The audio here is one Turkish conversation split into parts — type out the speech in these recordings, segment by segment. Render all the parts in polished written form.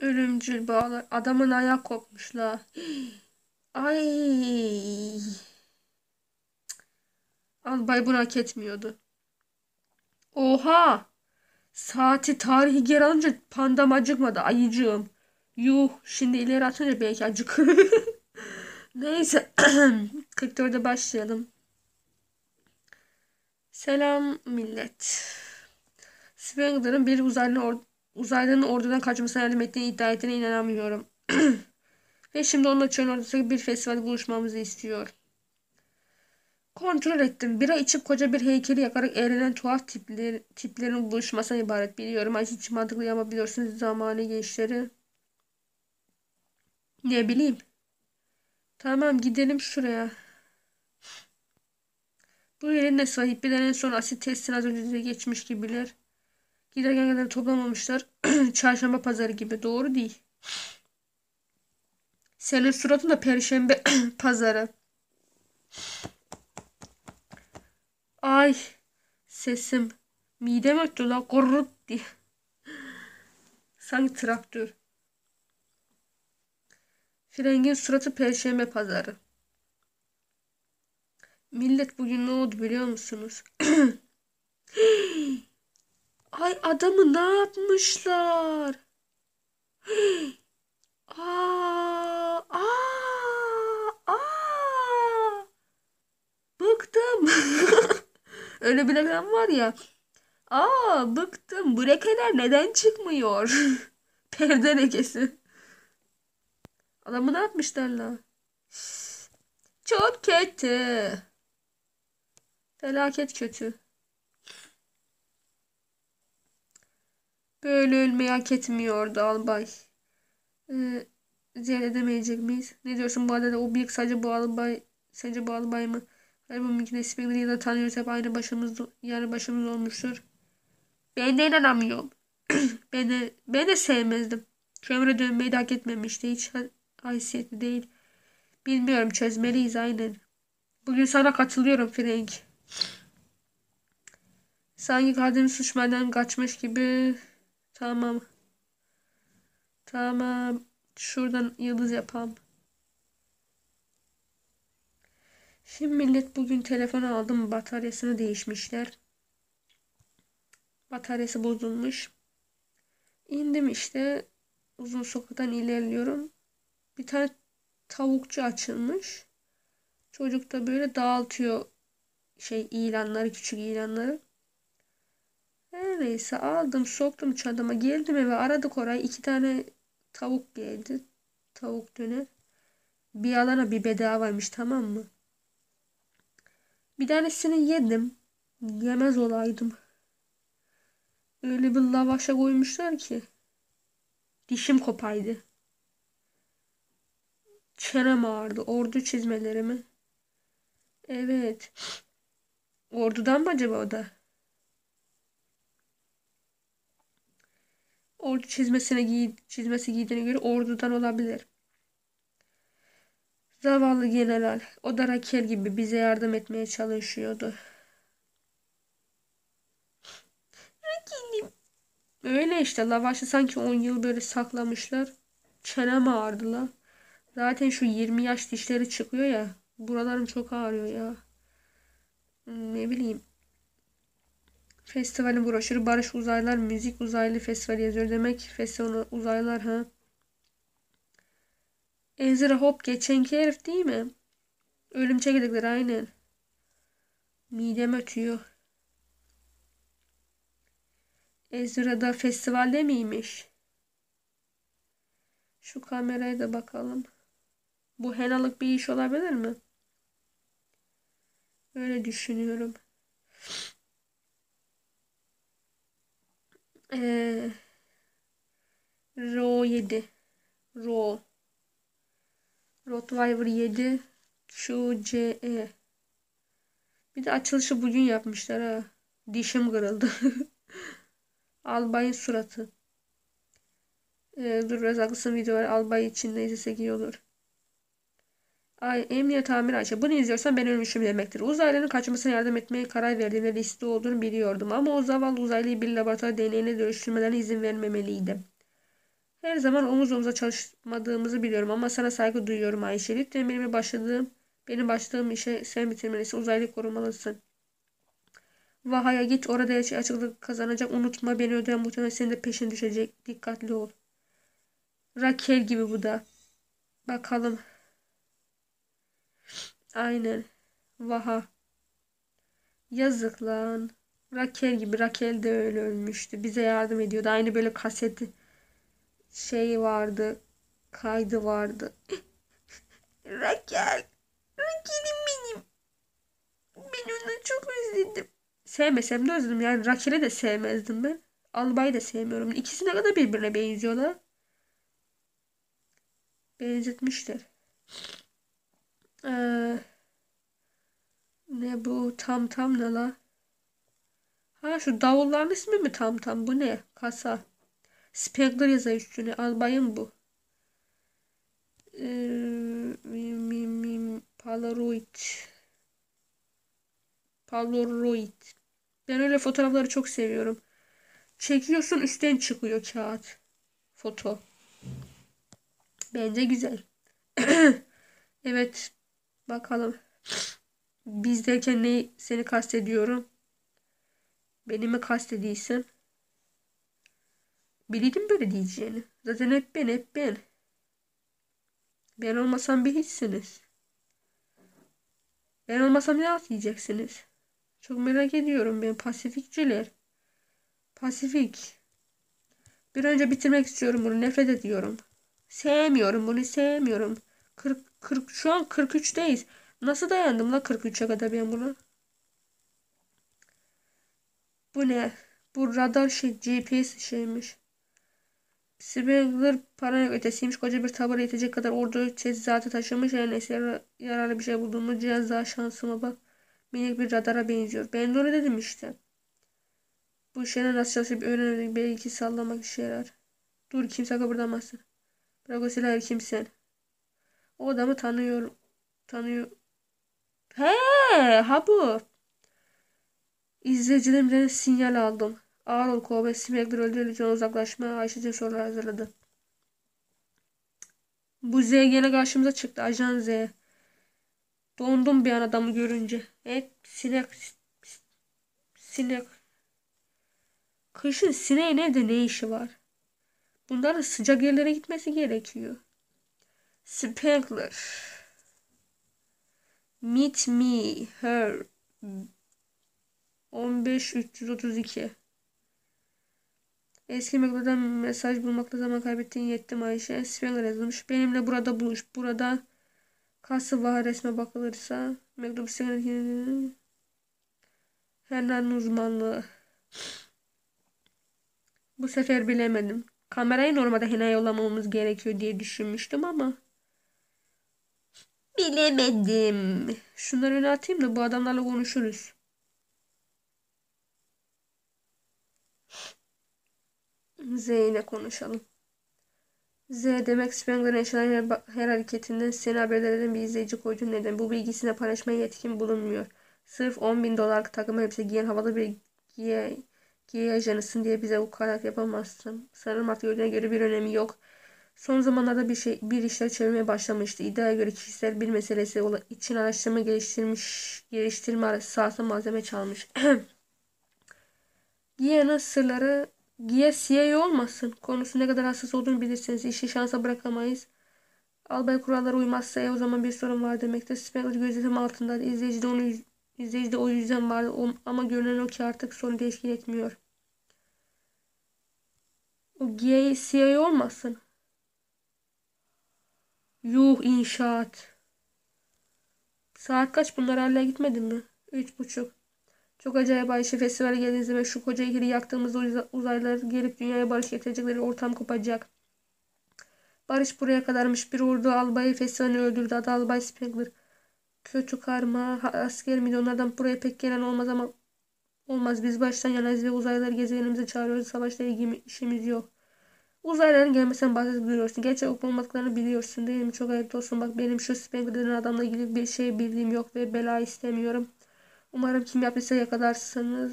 Ölümcül bağlar. Adamın ayağı kopmuş la. Ay. Albay bunu hak etmiyordu. Oha. Saati tarihi geri alınca pandam acıkmadı ayıcığım. Yuh. Şimdi ileri atınca belki acıkır. Neyse. 44'e başlayalım. Selam millet. Spengler'ın bir uzaylının ordudan kaçmasına yardım ettiğini iddia ettiğine inanamıyorum. Ve şimdi onunla çölün ortasındaki bir festivalde buluşmamızı istiyor. Kontrol ettim. Bira içip koca bir heykeli yakarak eğlenen tuhaf tiplerin buluşmasına ibaret biliyorum. Ay, hiç mantıklı ama biliyorsunuz zamane gençleri. Ne bileyim. Tamam gidelim şuraya. Bu yerin de sahipleri en son asit testini az önce de geçmiş gibiler. Giderken kadar toplamamışlar. Çarşamba pazarı gibi. Doğru değil. Senin suratın da perşembe pazarı. Ay. Sesim. Midem öttü la. Gurrut diye. Sanki traktör. Frengin suratı perşembe pazarı. Millet bugün ne oldu biliyor musunuz? Ay adamı ne yapmışlar? Bıktım. Öyle bir adam var ya. Bıktım. Bu lekeler neden çıkmıyor? Perde lekesi. Adamı ne yapmışlar la? Çok kötü. Felaket kötü. Böyle ölmeyi hak etmiyordu albay. Ziyaret edemeyecek miyiz? Ne diyorsun bu arada? O büyük sadece bu albay. Sence bu albay mı? Hayır, bu mümkün. Spengler'i ya da tanıyoruz. Hep aynı başımız olmuştur. Ben de inanamıyorum. ben de sevmezdim. Şu ömre dönmeyi de hak etmemişti. Hiç haysiyetli değil. Bilmiyorum, çözmeliyiz aynen. Bugün sana katılıyorum Frank. Sanki kadın suçmadan kaçmış gibi. Tamam. Tamam. Şuradan yıldız yapalım. Şimdi millet bugün telefonu aldım. Bataryasını değişmişler. Bataryası bozulmuş. İndim işte. Uzun sokaktan ilerliyorum. Bir tane tavukçu açılmış. Çocuk da böyle dağıtıyor ilanları, küçük ilanları. Her neyse aldım, soktum çadıma, geldim eve, aradık orayı. 2 tane tavuk geldi. Tavuk döner. Bir alana bir bedavaymış, tamam mı? Bir tanesini yedim. Yemez olaydım. Öyle bir lavaşa koymuşlar ki. Dişim kopaydı. Çenem ağrıdı. Ordu çizmeleri mi? Evet. Ordudan mı acaba o da? Ordu çizmesi giydiğine göre ordudan olabilir. Zavallı general. O da Raquel gibi bize yardım etmeye çalışıyordu. Raquel'im. Öyle işte. Lavaşı sanki 10 yıl böyle saklamışlar. Çenem ağrıdı la. Zaten şu 20 yaş dişleri çıkıyor ya. Buralarım çok ağrıyor ya. Ne bileyim. Festivalin broşürü Barış Uzaylılar Müzik Uzaylı Festivali yazıyor. Demek festival uzaylılar ha. Ezra hop geçenki herif değil mi? Ölüm çekirdekleri aynen. Midem ötüyor. Ezra da festivalde miymiş? Şu kameraya da bakalım. Bu henalık bir iş olabilir mi? Öyle düşünüyorum. Ro 7. Ro. Rottweiler 7. QCE. Bir de açılışı bugün yapmışlar ha. Dişim kırıldı. Albay'ın suratı. Dur biraz haklısın, videoları albay içinde izlesek iyi olur. Ay, emniyet tamir Ayşe. Bunu izliyorsan ben ölmüşüm demektir. Uzaylıların kaçmasına yardım etmeye karar verdiğimde liste olduğunu biliyordum. Ama o zavallı uzaylıyı bir laboratuvar deneyine dönüştürmelerine izin vermemeliydim. Her zaman omuz omuza çalışmadığımızı biliyorum ama sana saygı duyuyorum Ayşe. Lütfen benim başladığım işe sen bitirmelisin. Uzaylı korumalısın. Vaha'ya git, orada her şey açıklık kazanacak. Unutma, beni ödeyen muhtemelen senin de peşin düşecek. Dikkatli ol. Raquel gibi bu da. Bakalım. Aynen. Vaha. Yazık lan. Raquel gibi. Raquel de öyle ölmüştü. Bize yardım ediyordu. Aynı böyle kaseti şey vardı. Kaydı vardı. Raquel. Raquel'im benim. Ben onu çok özledim. Sevmesem de özledim. Yani Raquel'i de sevmezdim ben. Albay'ı da sevmiyorum. İkisi ne kadar birbirine benziyorlar. Benzetmişler. Ne bu? Tam ne la? Ha şu davulların ismi mi tam? Bu ne? Kasa. Spengler yazar üstüne. Albayım bu. Polaroid. Ben öyle fotoğrafları çok seviyorum. Çekiyorsun, üstten çıkıyor kağıt. Foto. Bence güzel. Evet. Bakalım. Biz derken neyi, seni kastediyorum. Beni mi kastediysen? Biliydim böyle diyeceğini. Zaten hep ben. Ben olmasam bir hiçsiniz. Ben olmasam ne atlayacaksınız? Çok merak ediyorum ben. Pasifikçiler. Pasifik. Bir önce bitirmek istiyorum bunu. Nefret ediyorum. Sevmiyorum bunu. Sevmiyorum. 40 şu an 43'teyiz. Nasıl dayandım la 43'e kadar ben buna? Bu ne? Bu radar şey, GPS şeymiş. Spengler paranoyak ötesiymiş. Koca bir tabara yetecek kadar ordu teçhizatı taşımış. Yani neyse yararlı bir şey bulduğumu cihaz daha şansıma bak. Minik bir radara benziyor. Ben de öyle dedim işte. Bu şeyler nasıl çalışıp öğrenemedik. Belki sallamak işe yarar. Dur, kimse kıpırdamasın. Bırak o silahı, kimsen. O adamı tanıyor. Ha bu. İzleyicilerimden sinyal aldım. Ağır ol Kobe. Spengler öldü. Lütfen uzaklaşma. Ayşe'cim sorular hazırladı. Bu Z gene karşımıza çıktı. Ajan Z. Dondum bir an adamı görünce. Evet. Sinek. Kışın sineğin evde ne işi var? Bunların sıcak yerlere gitmesi gerekiyor. Spengler. Meet me her 15.332. Eski mektuptan mesaj bulmakla zaman kaybettiğin yettim Ayşe. Spengler yazılmış. Benimle burada buluş. Burada kası var resme bakılırsa. Mektup Spengler'in Hernan'ın uzmanlığı. Bu sefer bilemedim. Kamerayı normalde Hena'ya yollamamız gerekiyor diye düşünmüştüm ama bilemedim. Şunları öne atayım da bu adamlarla konuşuruz. Z ile konuşalım. Z demek Spengler'ın eşyaların her hareketinden seni haberdar eden bir izleyici koyduğun neden. Bu bilgisine paylaşmaya yetkin bulunmuyor. Sırf $10.000 takımı hepsi giyen havalı bir giye ajanısın diye bize ukarak yapamazsın. Sanırım artık gördüğüne göre bir önemi yok. Son zamanlarda bir işler çevirmeye başlamıştı. İddiaya göre kişisel bir meselesi için araştırma geliştirme sahası malzeme çalmış. Giye'nin sırları, Giye CIA olmasın. Konusu ne kadar hassas olduğunu bilirsiniz. İşi şansa bırakamayız. Albay kurallara uymazsa o zaman bir sorun var demektir. Spengler gözetim altında. İzleyici de o yüzden vardı ama görünen o ki artık sorun teşkil etmiyor. O Giye CIA olmasın. Yuh, inşaat. Saat kaç, bunlar hala gitmedin mi? 3:30. Çok acayip Ayşe, festivale geldiğinizde ve şu koca ikili yaktığımızda uzaylılar gelip dünyaya barış getirecekleri ortam kopacak. Barış buraya kadarmış. Bir ordu albayı festivalini öldürdü. Adı Albay Spengler. Kötü karma. Asker miydi? Onlardan buraya pek gelen olmaz ama olmaz. Biz baştan yanayız ve uzaylılar gezegenimize çağırıyoruz. Savaşla işimiz yok. Uzaylıların gelmesinden bahsedip duruyorsun. Gerçek okumadıklarını biliyorsun değil mi? Çok ayıp olsun. Bak, benim şu Spengler'in adamla ilgili bir şey bildiğim yok ve bela istemiyorum. Umarım kim yaptıysa yakalarsınız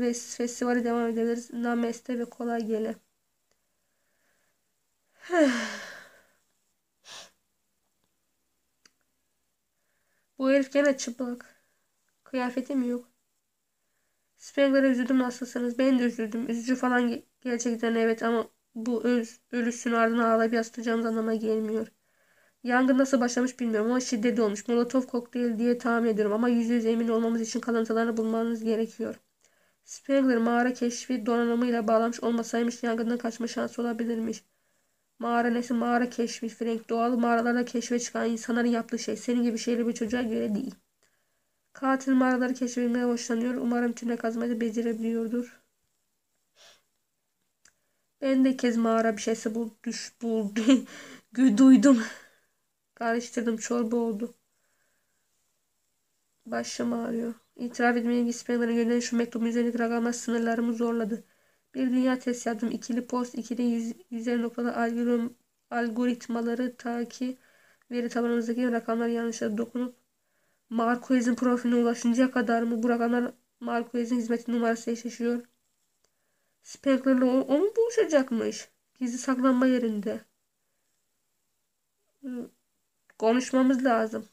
ve festivali devam ederiz. Namaste ve kolay gele. Bu herif gene çıplak. Kıyafeti mi yok? Spengler'e üzüldüm nasılsınız? Ben de üzüldüm. Üzücü falan gerçekten, evet, ama bu ölüsün ardına ağlayıp yaslayacağımız anlamına gelmiyor. Yangın nasıl başlamış bilmiyorum ama şiddetli olmuş. Molotov kokteyl diye tahmin ediyorum ama %100 emin olmamız için kalıntılarını bulmanız gerekiyor. Spengler mağara keşfi donanımıyla bağlamış olmasaymış yangından kaçma şansı olabilirmiş. Mağara nesi? Mağara keşfi Frank. Doğal mağaralarda keşfe çıkan insanların yaptığı şey. Senin gibi şeyli bir çocuğa göre değil. Katil mağaraları keşfedilmeye hoşlanıyor. Umarım tümle kazmayı becerebiliyordur. Ben de kez mağara bir şeyse buldu. Duydum. Karıştırdım. Çorba oldu. Başım ağrıyor. İtiraf etmeye ilgisi Spengler'e gönderen şu mektubun üzerindeki rakamlar sınırlarımı zorladı. Bir dünya test yaptım. İkili post, ikili yüzer noktalı algoritmaları ta ki veri tabanımızdaki rakamlar yanlışlara dokunup Marquez'in profiline ulaşıncaya kadar mı? Bu rakamlar Marquez'in hizmeti numarası eşleşiyor. Spengler'la o mu buluşacakmış? Gizli saklanma yerinde. Konuşmamız lazım.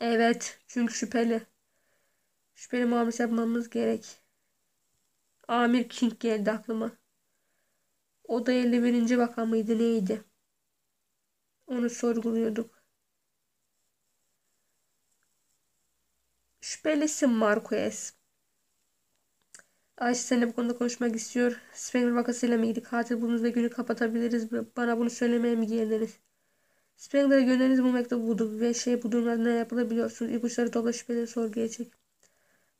Evet. Çünkü şüpheli. Şüpheli muamelesi yapmamız gerek. Amir King geldi aklıma. O da 51. vaka mıydı neydi? Onu sorguluyorduk. Şüphelisin Marquez. Ayşe seninle bu konuda konuşmak istiyor. Spengler vakasıyla mı ilgili? Katil bulduğunuzda günü kapatabiliriz. Bana bunu söylemeye mi geldiniz? Spengler'e gönderiniz bu mektubu bulduk. Ve bu durumlarda ne yapılabiliyorsunuz? İpuçları topla, şüpheli sorguya çek.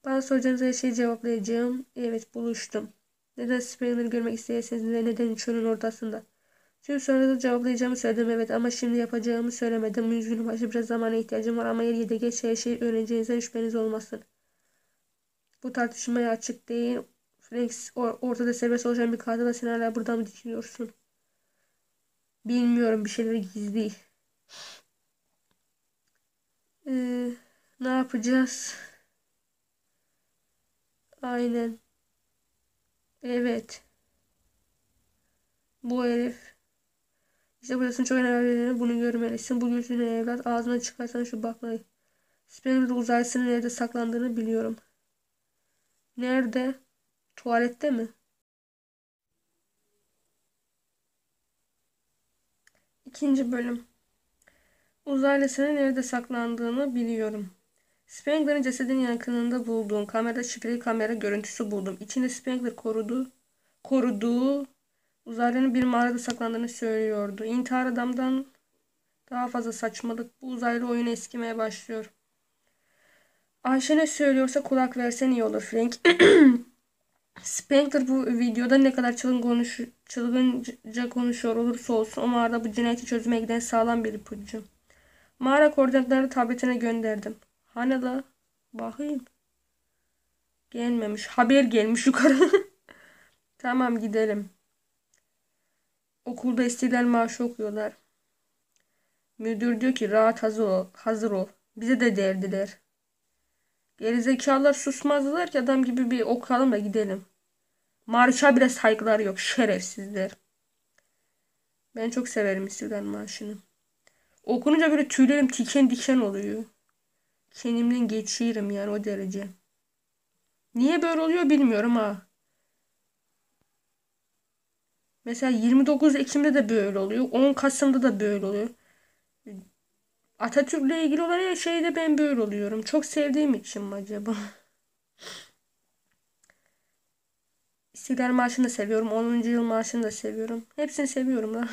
Bana soracağınız her şeyi cevaplayacağım. Evet, buluştum. Neden Spengler'i görmek isteyeseniz ve neden çölün ortasında? Tüm soruları cevaplayacağımı söyledim, evet, ama şimdi yapacağımı söylemedim. Üzgünüm, başka biraz zamana ihtiyacım var ama yerde geç her şeyi öğreneceğinizden şüpheniz olmasın. Bu tartışmaya açık değil. Frank ortada serbest oluşan bir katilde sen hala burada mı dikiliyorsun? Bilmiyorum, bir şeyleri gizli. Ne yapacağız? Aynen. Evet. Bu herif. İşte burasının çok önemli yerine bunu görmelisin. Bu gözünü evlat. Ağzına çıkarsan şu baklayı. Spengler uzaylısının nerede saklandığını biliyorum. Nerede? Tuvalette mi? İkinci bölüm. Uzaylısının nerede saklandığını biliyorum. Spengler'in cesedini yakınında bulduğum kamerada şifreli kamera görüntüsü buldum. İçinde Spengler koruduğu uzaylının bir mağarada saklandığını söylüyordu. İntihar adamdan daha fazla saçmalık. Bu uzaylı oyunu eskimeye başlıyor. Ayşe ne söylüyorsa kulak versen iyi olur Frank. Spengler bu videoda ne kadar çılgınca konuşuyor olursa olsun o mağarada bu cinayeti çözüme giden sağlam bir ipucu. Mağara koordinatları tabletine gönderdim. Hani da bakayım. Gelmemiş. Haber gelmiş yukarı. Tamam, gidelim. Okulda istiklal marşı okuyorlar. Müdür diyor ki rahat hazır ol. Bize de derdiler. Gerizekalılar susmazlar ki adam gibi bir okuyalım da gidelim. Marşa bile saygıları yok. Şerefsizler. Ben çok severim istiklal marşını. Okununca böyle tüylerim diken diken oluyor. Kendimden geçiyorum yani, o derece. Niye böyle oluyor bilmiyorum ha. Mesela 29 Ekim'de de böyle oluyor. 10 Kasım'da da böyle oluyor. Atatürk'le ilgili olan her şeyde ben böyle oluyorum. Çok sevdiğim için mi acaba? İstiklal Marşı'nı da seviyorum. 10. Yıl Marşı'nı da seviyorum. Hepsini seviyorum lan.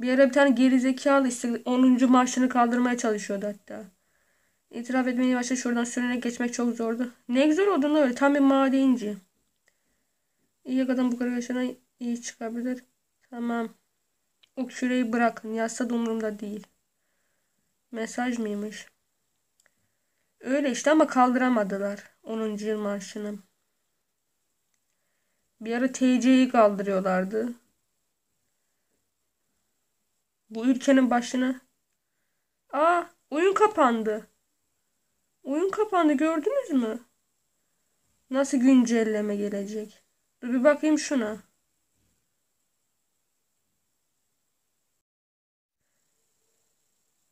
Bir ara bir tane gerizekalı 10. Marşı'nı kaldırmaya çalışıyordu hatta. İtiraf etmeye başladı. Şuradan sürünerek geçmek çok zordu. Ne güzel oldun öyle. Tam bir madenci. İyi adam bu kargaşana iyi çıkabilir. Tamam. O küreyi bırakın. Yazsa da umurumda değil. Mesaj mıymış? Öyle işte ama kaldıramadılar. 10. yıl marşını. Bir ara TC'yi kaldırıyorlardı. Bu ülkenin başına. Aa, oyun kapandı. Oyun kapandı, gördünüz mü? Nasıl güncelleme gelecek? Dur bir bakayım şuna.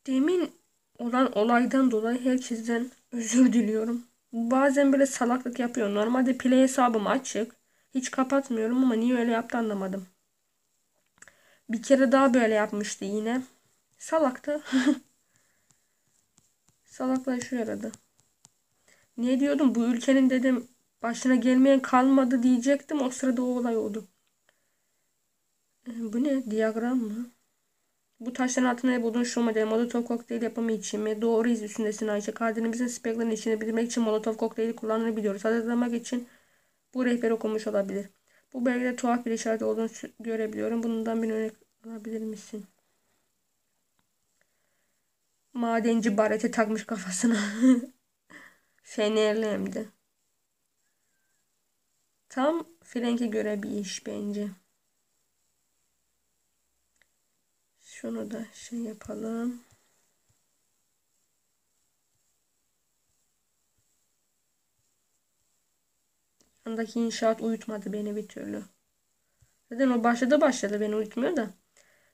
Demin olan olaydan dolayı herkesten özür diliyorum. Bazen böyle salaklık yapıyorum. Normalde Play hesabım açık. Hiç kapatmıyorum ama niye öyle yaptı anlamadım. Bir kere daha böyle yapmıştı yine. Salaktı. Salaklaşıyor arada. Ne diyordum? Bu ülkenin dedim başına gelmeyen kalmadı diyecektim. O sırada o olay oldu. Bu ne? Diyagram mı? Bu taşların altında ne bulunuşturma değil. Molotov kokteyl yapımı için mi? Doğru iz üstündesin Ayşe. Kaderimizin Spengler'ın içini bilmek için Molotov kokteyli kullanılabiliyoruz. Hazırlamak için bu rehber okumuş olabilir. Bu belgede tuhaf bir işaret olduğunu görebiliyorum. Bundan bir örnek alabilir misin? Madenci barete takmış kafasına. Fenerli hem de. Tam Frank'e göre bir iş bence. Şunu da şey yapalım. Yandaki inşaat uyutmadı beni bir türlü. Zaten o başladı beni uyutmuyor da.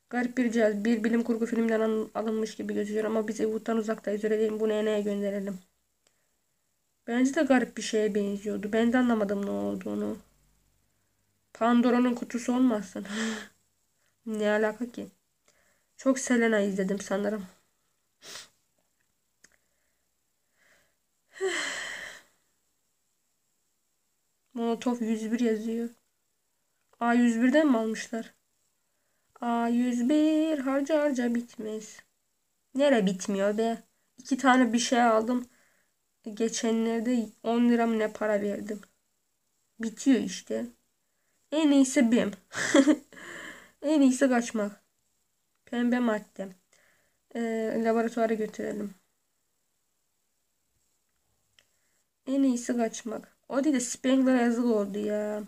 Garip bir cihaz. Bir bilim kurgu filmden alınmış gibi gözüküyor ama biz Evut'tan uzaktayız. Öyle değil mi? Bunu Ene'ye gönderelim. Bence de garip bir şeye benziyordu. Ben de anlamadım ne olduğunu. Pandora'nın kutusu olmasın. Ne alaka ki? Çok Selena izledim sanırım. Molotov 101 yazıyor. A101'den mi almışlar? A101 harca bitmez. Nere bitmiyor be? 2 tane bir şey aldım. Geçenlerde 10 lira mı ne para verdim. Bitiyor işte. En iyisi BİM. En iyisi kaçmak. Pembe madde. Laboratuvara götürelim. En iyisi kaçmak. O değil de Spengler yazılı oldu ya.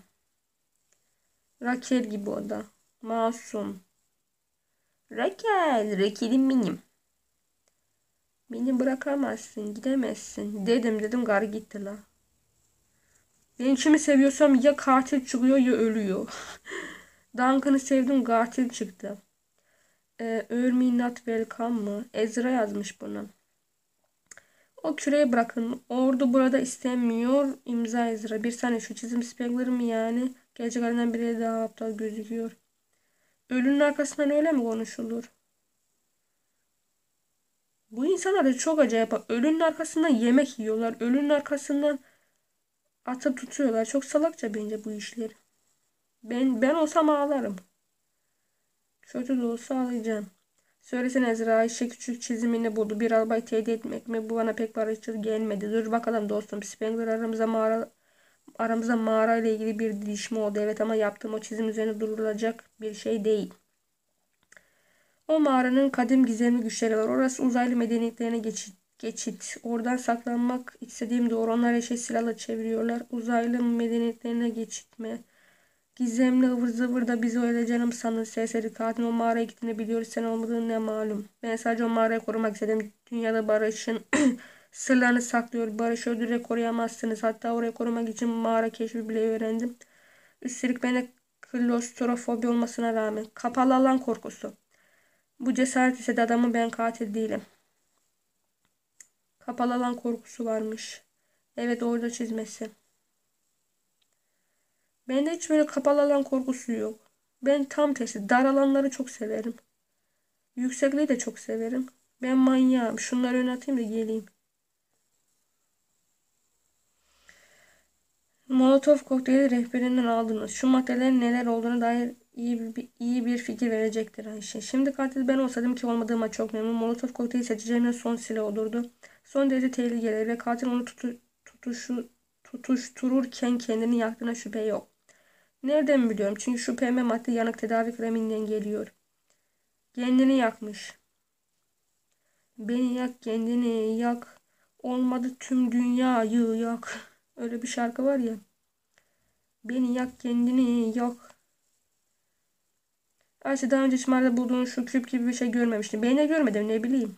Raquel gibi o da. Masum. Raquel. Raquel'im benim. Beni bırakamazsın. Gidemezsin. Dedim. Gar gitti la. Ben kimi seviyorsam ya katil çıkıyor ya ölüyor. Duncan'ı sevdim. Katil çıktı. Örmeyin not welcome mı? Ezra yazmış bunu. O küreyi bırakın. Ordu burada istenmiyor. İmza Ezra. Bir saniye şu çizim Spengler mi yani? Gelecek halinden biri daha aptal gözüküyor. Ölünün arkasından öyle mi konuşulur? Bu insanlar da çok acayip. Ölünün arkasından yemek yiyorlar. Ölünün arkasından atıp tutuyorlar. Çok salakça bence bu işleri. Ben olsam ağlarım. Kötü de olsa ağlayacağım. Söylesene Ezra, Ayşe küçük çizimini buldu. Bir albayı tehdit etmek mi? Bu bana pek barışçıl gelmedi. Dur bakalım dostum. Spengler aramızda mağara ile ilgili bir didişme oldu. Evet ama yaptığım o çizim üzerine durulacak bir şey değil. O mağaranın kadim gizemli güçleri var. Orası uzaylı medeniyetlerine geçit. Oradan saklanmak istediğim doğru. Onlar her şeyi silahla çeviriyorlar. Uzaylı medeniyetlerine geçitme. Gizemli ıvır zıvır da bizi öyle canım sanır. Sesleri katil o mağaraya gittiğini biliyoruz. Sen olmadığını ne malum. Ben sadece o mağarayı korumak istedim. Dünyada barışın sırlarını saklıyor. Barışı öldürerek koruyamazsınız. Hatta orayı korumak için mağara keşfi bile öğrendim. Üstelik ben de klostrofobi olmasına rağmen. Kapalı alan korkusu. Bu cesaret ise de adamın ben katil değilim. Kapalı alan korkusu varmış. Evet orada çizmesi. Bende hiç böyle kapalı alan korkusu yok. Ben tam tersi. Dar alanları çok severim. Yüksekliği de çok severim. Ben manyağım. Şunları öne atayım da geleyim. Molotov kokteyli rehberinden aldınız. Şu maddelerin neler olduğuna dair iyi bir fikir verecektir Ayşe. Şimdi katil ben olsaydım ki olmadığıma çok memnun. Molotov kokteyli seçeceğimde son silah olurdu. Son derece tehlikeli ve katil onu tutuştururken kendini yaktığına şüphe yok. Nereden biliyorum? Çünkü şu pembe madde yanık tedavi kreminden geliyor. Kendini yakmış. Beni yak, kendini yak. Olmadı tüm dünyayı yak. Öyle bir şarkı var ya. Beni yak, kendini yak. Ayşe daha önce içmerde bulduğun şu küp gibi bir şey görmemiştim. Ben de görmedim, ne bileyim.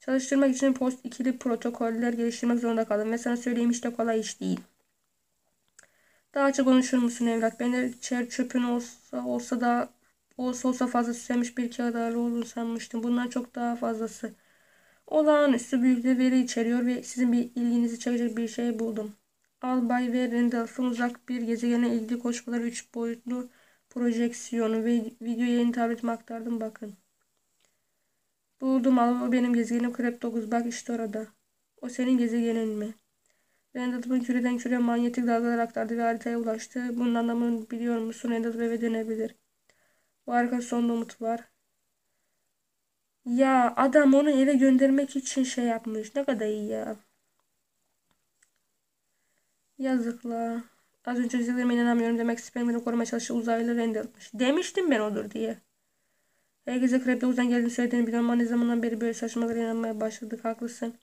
Çalıştırmak için ikili protokoller geliştirmek zorunda kaldım. Ve sana söyleyeyim hiç de kolay iş değil. Daha açık konuşur musun evlat? Ben de çöpün olsa fazla süslenmiş bir kağıt ağırlı olduğunu sanmıştım. Bundan çok daha fazlası. Olağanüstü büyüklüğü veri içeriyor ve sizin bir ilginizi çekecek bir şey buldum. Albay ve Randolph'un uzak bir gezegene ilgili koşmaları 3 boyutlu projeksiyonu ve video yayın tabletime aktardım, bakın. Buldum ama o benim gezegenim Crep 9, bak işte orada. O senin gezegenin mi? Rendeltip'in küreden küreye manyetik dalgalar aktardı ve haritaya ulaştı. Bunun anlamını biliyor musun? Rendeltip eve dönebilir. Bu harika sonunda umut var. Ya adam onu eve göndermek için şey yapmış. Ne kadar iyi ya. Yazıkla. Az önce izlediğime inanamıyorum. Demek Spengler'i korumaya çalıştığı uzaylı Rendeltip'miş. Demiştim ben olur diye. Herkese Crep'te uzan geldiğini söylediğini biliyorum. Ama ne zamandan beri böyle saçmalara inanmaya başladık. Haklısın.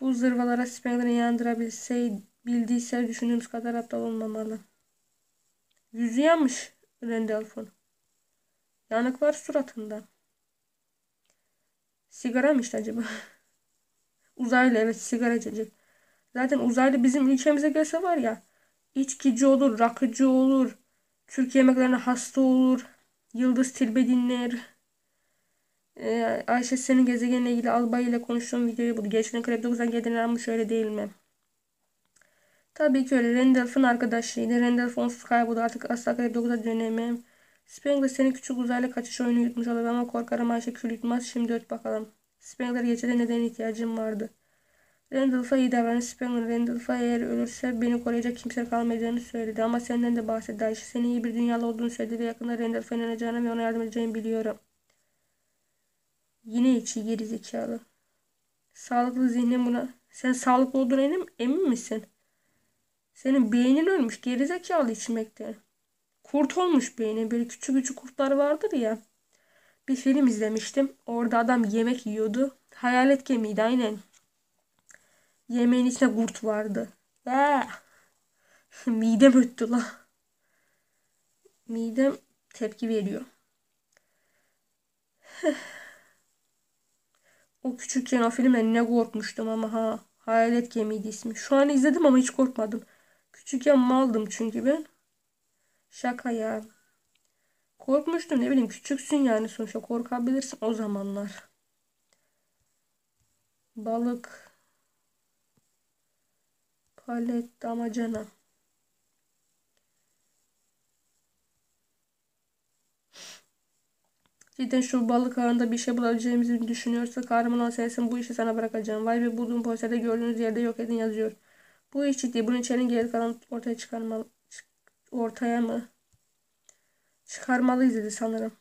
Bu zırvalara Spengler'i yandırabilseydi düşündüğümüz kadar aptal olmamalı. Yüzü yanmış Randolph'un. Yanık var suratında. Sigara mı işte acaba? Uzaylı, evet, sigara içecek. Zaten uzaylı bizim ülkemize gelse var ya, içkici olur, rakıcı olur, Türk yemeklerine hasta olur, Yıldız Tilbe dinler. Ayşe senin gezegenle ilgili albay ile konuştuğum videoyu buldu. Geçen Crep 9'dan geldiğini anlamış, öyle değil mi? Tabii ki öyle. Randolph'un arkadaşıydı. Randolph onsuz kayboldu. Artık asla Crep 9'a dönemem. Spengler senin küçük uzaylı kaçış oyunu yutmuş olabilir ama korkarım Ayşe kül yutmaz. Şimdi öt bakalım. Spengler geçede neden ihtiyacım vardı? Randolph'a iyi davranın Spengler. Randolph'a eğer ölürse beni koruyacak kimse kalmayacağını söyledi. Ama senden de bahsetti Ayşe. Senin iyi bir dünyalı olduğunu söyledi ve yakında Randolph'a inanacağını ve ona yardım edeceğini biliyorum. Yine içi gerizekalı. Sağlıklı zihnin buna... Sen sağlıklı olduğuna emin misin? Senin beynin ölmüş gerizekalı içmekten. Kurt olmuş beynin. Böyle küçük küçük kurtlar vardır ya. Bir film izlemiştim. Orada adam yemek yiyordu. Hayalet gemiydi aynen. Yemeğin içinde kurt vardı. Midem öttü la. Midem tepki veriyor. O küçükken o filmden ne korkmuştum ama ha. Hayalet gemiydi ismi. Şu an izledim ama hiç korkmadım. Küçükken maldım çünkü ben. Şaka ya. Korkmuştum, ne bileyim, küçüksün yani sonuçta. Korkabilirsin o zamanlar. Balık. Palet damacana. Cidden şu balık ağında bir şey bulabileceğimizi düşünüyorsa kahraman sensin, bu işi sana bırakacağım. Vay be, bulduğum posterde gördüğünüz yerde yok edin yazıyor. Bu iş ciddi. Bunun içeriğini geri kalan ortaya çıkarmalı. Ortaya mı? Çıkarmalıyız dedi sanırım.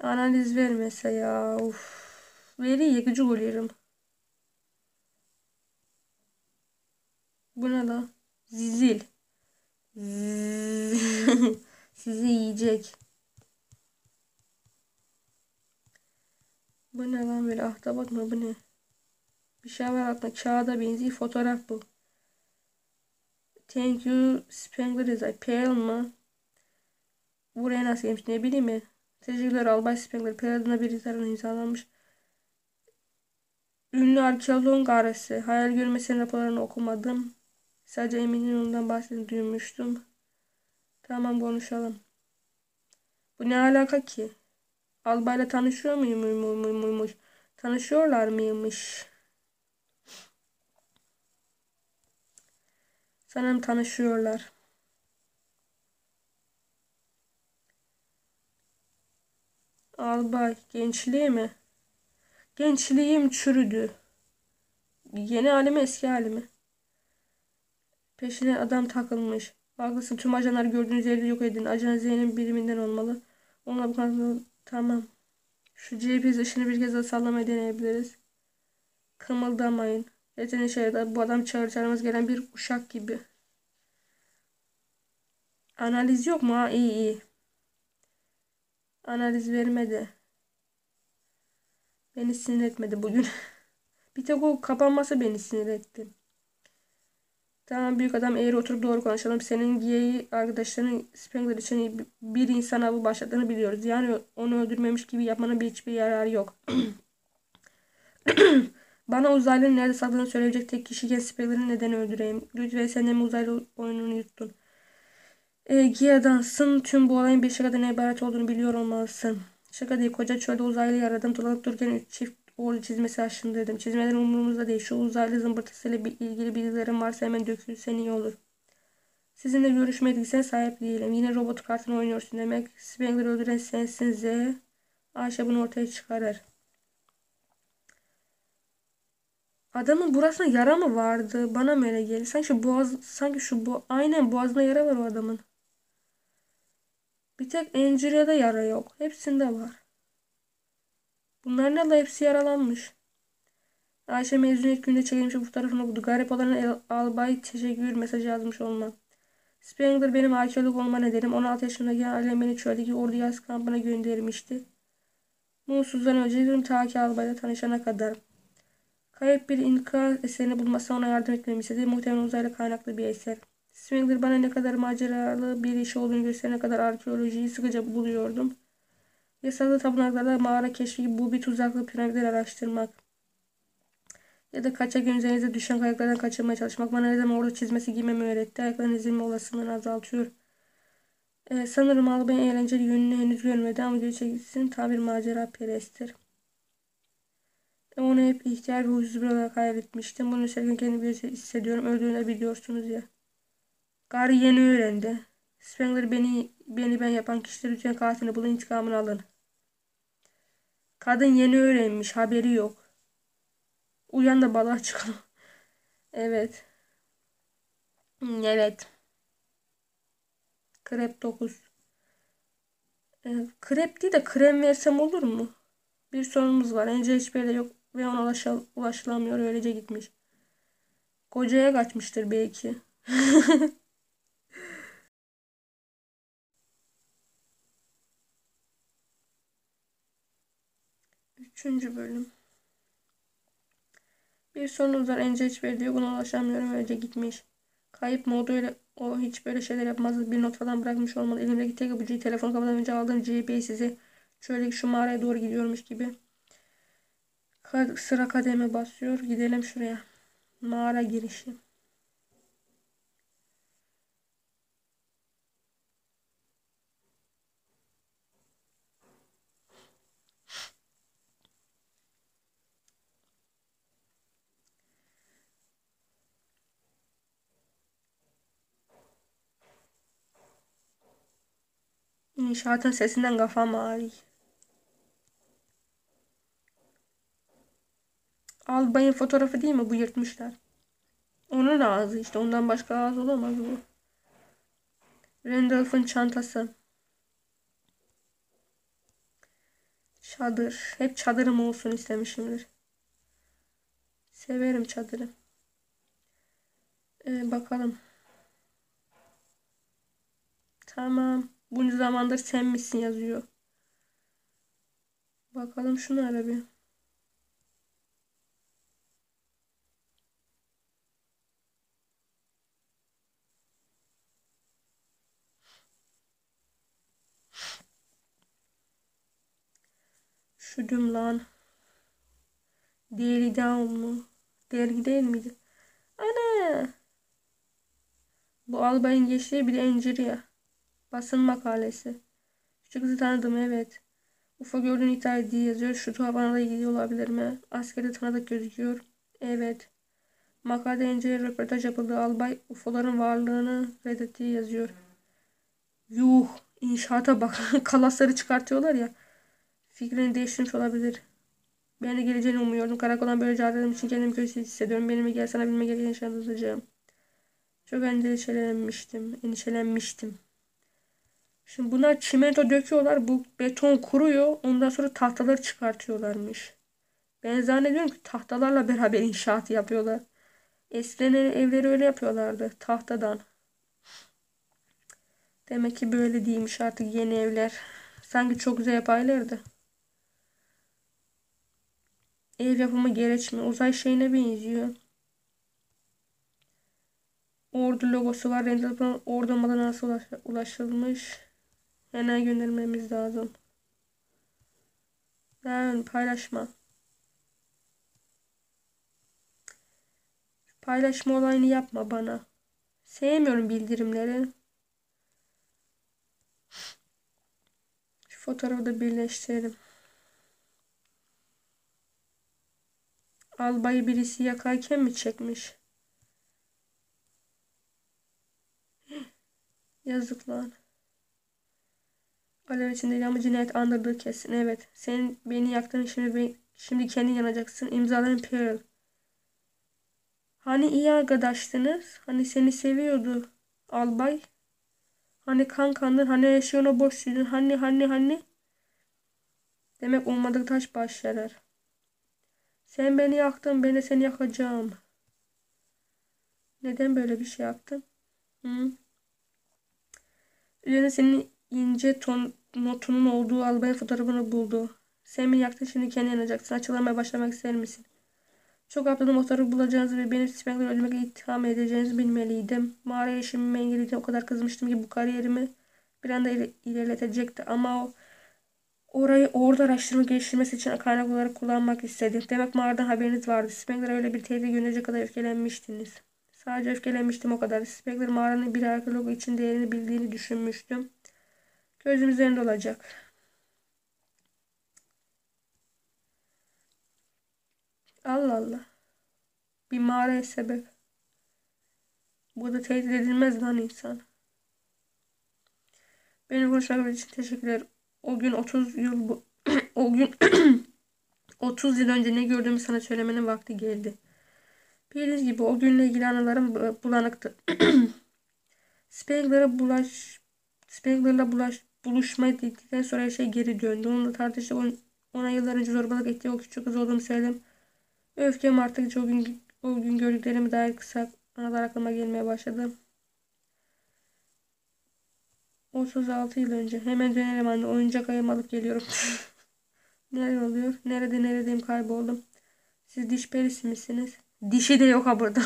Analiz vermese ya. Of. Veri yakıcı oluyorum. Bu ne la? Zizil. Sizi yiyecek. Bu ne lan böyle? Ahtapot mu bu ne? Bir şey var altında. Kağıda benziyor. Fotoğraf bu. Thank you Spengler is a pale mı? Buraya nasıl gelmiş? Ne bileyim mi? Teşekkürler Albay Spengler. Pale adına bir tarafından imzalanmış. Ünlü arkeoloğun garesi. Hayal görmesinin raporlarını okumadım. Sadece Emin'in ondan bahsettiğini duymuştum. Tamam konuşalım. Bu ne alaka ki? Albayla tanışıyor muymuş? Tanışıyorlar mıymış? Sanırım tanışıyorlar. Albay gençliği mi? Gençliğim çürüdü. Yeni halimi eski halimi. Peşine adam takılmış. Haklısın, tüm ajanlar gördüğünüz yerde yok edin. Ajan Z'nin biriminden olmalı. Onunla bu kadar tamam. Şu GPS ışını bir kez daha sallamaya deneyebiliriz. Kımıldamayın. Yeteneği şeyde bu adam çağır çağırmaz gelen bir uşak gibi. Analiz yok mu? Ha, iyi. Analiz vermedi. Beni sinir etmedi bugün. Bir tek o kapanması beni sinir etti. Tamam büyük adam, eğri oturup doğru konuşalım. Senin gay arkadaşlarının Spengler için bir insana bu başlattığını biliyoruz. Yani onu öldürmemiş gibi yapmanın hiçbir yararı yok. Bana uzaylının nerede sakladığını söyleyecek tek kişiken Spengler'in neden öldüreyim? Lütfen sen de mi uzaylı oyununu yuttun? Gia'dansın. Tüm bu olayın bir şakadan ibaret olduğunu biliyor olmalısın. Şaka değil, koca çölde uzaylı yaradım. Dolanıp dururken 3 çift oğlu çizmesi aşındırdım. Çizmeler umurumuzda değil. Şu uzaylı zımbırtısıyla ilgili bilgilerim varsa hemen dökülsen iyi olur. Sizinle görüşmedikse sahip değilim. Yine robot kartını oynuyorsun demek. Spengler'ı öldüren sensin Z. Ayşe bunu ortaya çıkarır. Adamın burasına yara mı vardı? Bana mı öyle geldi? Aynen boğazında yara var o adamın. Bir tek Encire'de yara yok. Hepsinde var. Bunların da hepsi yaralanmış. Ayşe mezuniyet gününde çekilmiş bu tarafını buldu. Garip olan albay teşekkür mesajı yazmış olma. Spengler benim arkeolog olma nedenim. 16 yaşındaki ailem beni çöldeki ordu yaz kampına göndermişti. Mutsuzdan önce ta ki albayla tanışana kadar. Kayıp bir inka eserini bulmasa ona yardım etmemi istedi. Muhtemelen uzaylı kaynaklı bir eser. Spengler bana ne kadar maceralı bir iş olduğunu gösterene kadar arkeolojiyi sıkıca buluyordum. Yasaklı tapınaklarda mağara keşfi gibi bu bir tuzaklı piramitleri araştırmak. Ya da kaçak üzerinize düşen kayaklardan kaçırmaya çalışmak. Bana neden orada çizmesi giymemi öğretti. Ayakların ezilme olasılığını azaltıyor. Sanırım albayın eğlenceli yönünü henüz görmedi ama gerçekten tam bir macera perestir. Onu hep ihtiyar ve huysuz bir olarak kaybetmiştim. Bunu söylerken kendimi böyle hissediyorum. Öldüğünü biliyorsunuz ya. Gar yeni öğrendi. Spengler beni ben yapan kişiler lütfen katilini bulun, intikamını alın. Kadın yeni öğrenmiş, haberi yok. Uyan da balığa çıkalım. Evet. Evet. Crep 9. Crep değil de krem versem olur mu? Bir sorunumuz var. Önce hiçbir yerde yok ve ona ulaşılamıyor. Öylece gitmiş. Kocaya kaçmıştır belki. Üçüncü bölüm. Bir sorunuz var. Önce hiçbir yerde yok. Ona ulaşamıyorum. Öylece gitmiş. Kayıp moduyla o hiç böyle şeyler yapmaz. Bir not falan bırakmış olmalı. Elimdeki tek ipucu telefonu kapatmadan önce aldığım GPS'i şöyle şu mağaraya doğru gidiyormuş gibi. Sıra kademe basıyor. Gidelim şuraya. Mağara girişi. İnşaatın sesinden kafam ağrıyor. Albayın fotoğrafı değil mi? Bu yırtmışlar. Onun ağzı işte. Ondan başka ağız olamaz bu. Randolph'ın çantası. Çadır. Hep çadırım olsun istemişimdir. Severim çadırı. Bakalım. Tamam. Bunca zamandır sen misin yazıyor. Bakalım şunu ara bir. Şudum lan. Dergide mu? Dergi değil miydi? Ana! Bu albayın geçtiği bir de Enciriya. Basın makalesi. Şu kızı tanıdım, evet. UFO gördüğünü iddia ettiği yazıyor. Şu tuhafana da ilgili olabilir mi? Askerde tanıdık gözüküyor. Evet. Makalede ince röportaj yapıldığı albay UFO'ların varlığını reddettiği yazıyor. Yuh. İnşaata bak. Kalasları çıkartıyorlar ya. Fikrini değiştirmiş olabilir. Ben de geleceğini umuyordum. Karakoldan böyle caddelerim için kendimi kötü hissediyorum. Benimle gel sana bilme gereken şeyler anlatacağım. Çok endişelenmiştim. Şimdi bunlar çimento döküyorlar. Bu beton kuruyor. Ondan sonra tahtaları çıkartıyorlarmış. Ben zannediyorum ki tahtalarla beraber inşaat yapıyorlar. Eskiden evleri öyle yapıyorlardı. Tahtadan. Demek ki böyle değilmiş artık yeni evler. Sanki çok güzel yaparlardı. Ev yapımı gereçme. Uzay şeyine benziyor. Ordu logosu var. Rendeltip'in ordu olmadan nasıl ulaşılmış? Hemen göndermemiz lazım. Ben paylaşma olayını yapma bana. Sevmiyorum bildirimleri. Fotoğrafı da birleştirelim. Albayı birisi yakarken mi çekmiş? Yazıklar. Alev içinde ama cinayet andırdığı kesin. Evet. Senin beni yaktığın, şimdi kendin yanacaksın. İmzaların Pearl. Hani iyi arkadaştınız? Hani seni seviyordu albay? Hani kankandın? Hani yaşayana boşluydun? Hani? Demek olmadık taş başlar. Sen beni yaktın. Ben de seni yakacağım. Neden böyle bir şey yaptın? Hı? Üzerine senin ince ton notunun olduğu albay fotoğrafını buldu. Sen beni yaktın. Şimdi kendin yanacaksın. Açıklamaya başlamak ister misin? Çok aptalım fotoğrafı bulacağınızı ve beni Spengler'e ölmekle itham edeceğinizi bilmeliydim. Mağara yaşamımı engelleyeceğim. O kadar kızmıştım ki bu kariyerimi bir anda ilerletecekti. Ama orada araştırma geliştirmesi için kaynak olarak kullanmak istedim. Demek mağaradan haberiniz vardı. Spengler'e öyle bir tehdit gönderecek kadar öfkelenmiştiniz. Sadece öfkelenmiştim o kadar. Spengler mağaranın bir arkeologu için değerini bildiğini düşünmüştüm. Gözüm üzerinde olacak. Allah Allah. Bir mağaraya sebep. Burada tehdit edilmez lan insan. Benim konuşmalarınız için teşekkürler. O gün 30 yıl önce ne gördüğümü sana söylemenin vakti geldi. Bildiğiniz gibi o günle ilgili anılarım bulanıktı. Spengler'la buluşmayı dedikten sonra her şey geri döndü. Onunla tartıştık. Ona yıllar önce zorbalık ettiği o küçük kız olduğumu söyledim. Öfkem artıkça o gün gördüklerime dair kısa anılar aklıma gelmeye başladı. 36 yıl önce. Hemen dönerim anne. Oyuncak ayağımı alıp geliyorum. Neler oluyor? Neredeyim? Kayboldum. Siz diş perisi misiniz? Dişi de yok ha burada.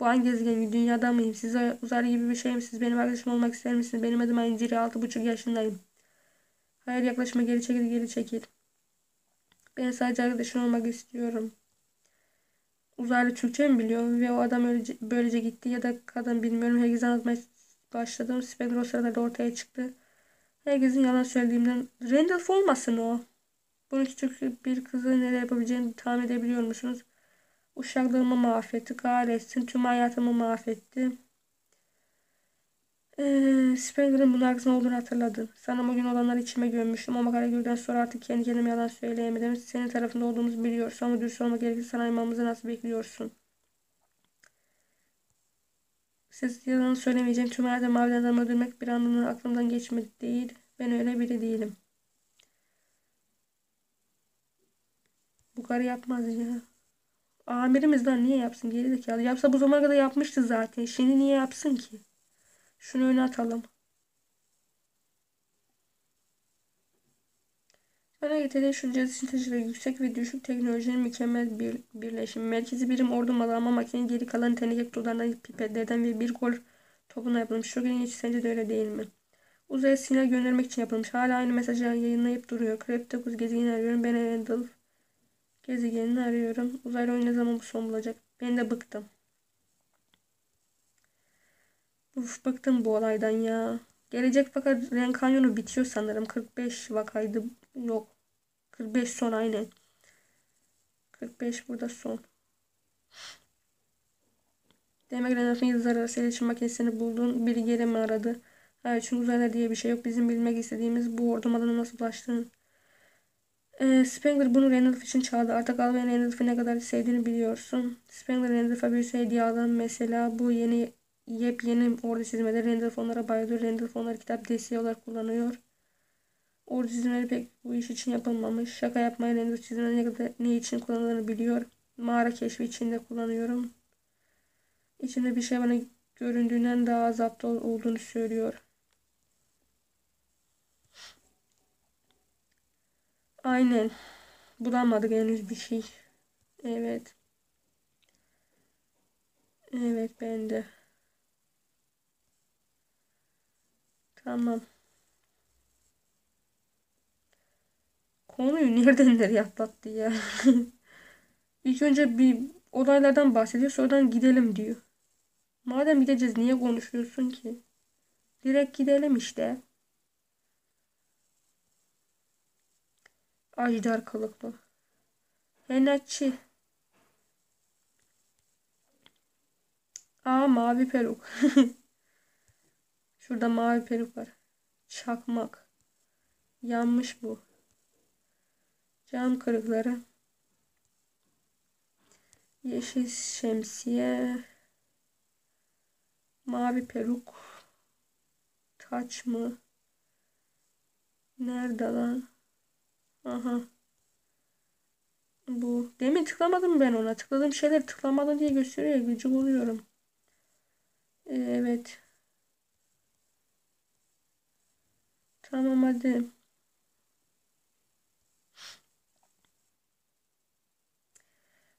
Bu hangi gezegen? Dünyada mıyım? Siz uzaylı gibi bir şey misiniz? Benim arkadaşım olmak ister misiniz? Benim adım Encirenin. 6,5 yaşındayım. Hayır yaklaşma. Geri çekil. Ben sadece arkadaşın olmak istiyorum. Uzaylı Türkçe mi biliyor? Ve o adam böylece gitti ya da kadın bilmiyorum. Herkese anlatmaya başladım. Spengler o sırada ortaya çıktı. Herkesin yalan söylediğimden. Randolph olmasın o. Bunu küçük bir kızı nereye yapabileceğini tahmin edebiliyor musunuz? Uşaklığımı mahvetti. Kahretsin. Tüm hayatımı mahvetti. Spengler'ın bunun arkasında olduğunu hatırladım. Sanırım o gün olanları içime gömmüştüm. O makale gördükten sonra artık kendi kendime yalan söyleyemedim. Senin tarafında olduğumuzu biliyorsun ama dürüst olmak gerekirse sana imamımızı nasıl bekliyorsun? Siz yalan söylemeyeceğim. Tüm herhalde mavi adamı öldürmek bir anlamda aklımdan geçmedi değil. Ben öyle biri değilim. Bu karı yapmaz ya. Amirimizden niye yapsın? Gerizekalı. Yapsa bu zamana kadar yapmıştı zaten. Şimdi niye yapsın ki? Şunu öne atalım. Bana getirdiği düşüncesi için teşekkür ederim. Yüksek ve düşük teknolojinin mükemmel bir birleşimi. Merkezi birim ordu malama makinenin geri kalan teneke kutularından, pipetlerden ve bir gol topuna yapılmış. Şu günün hiç sence de öyle değil mi? Uzaya sinyal göndermek için yapılmış. Hala aynı mesajlar yayınlayıp duruyor. Crep 9 gezegenini arıyorum. Ben Randolph gezegenini arıyorum. Uzaylı oyun ne zaman bu son bulacak? Ben de bıktım. Uf, bıktım bu olaydan ya. Gelecek fakat Renkanyonu bitiyor sanırım. 45 vakaydı. Yok. 45 son aynen. 45 burada son. Demek Renaf'ın yıldızlar arası iletişim makinesini buldun. Biri geri mi aradı? Hayır çünkü uzayda diye bir şey yok. Bizim bilmek istediğimiz bu ordum adına nasıl ulaştığını. Spengler bunu Randolph için çaldı. Artık Alvin Randolph'ı ne kadar sevdiğini biliyorsun. Spengler Randolph'a bir hediye alan mesela bu yepyeni ordu çizmeleri. Randolph onlara bayılıyor. Randolph onları kitap desteği olarak kullanıyor. Ordu çizmeleri pek bu iş için yapılmamış. Şaka yapmaya Randolph çizmeleri ne için kullanıldığını biliyor. Mağara keşfi için de kullanıyorum. İçinde bir şey bana göründüğünden daha azapta olduğunu söylüyor. Aynen. Bulamadık henüz bir şey. Evet. Evet ben de. Tamam. Konuyu nereden nereye atlattı ya. İlk önce bir olaylardan bahsediyor. Sonradan gidelim diyor. Madem gideceğiz niye konuşuyorsun ki? Direkt gidelim işte. Ajdar kalıplı. Henatçı. Aa, mavi peruk. Şurada mavi peruk var. Çakmak. Yanmış bu. Cam kırıkları. Yeşil şemsiye. Mavi peruk. Taç mı? Nerede lan? Aha. Bu. Demin tıklamadım ben ona. Tıkladığım şeyler tıklamadı diye gösteriyor. Gıcık oluyorum. Evet. Tamam hadi.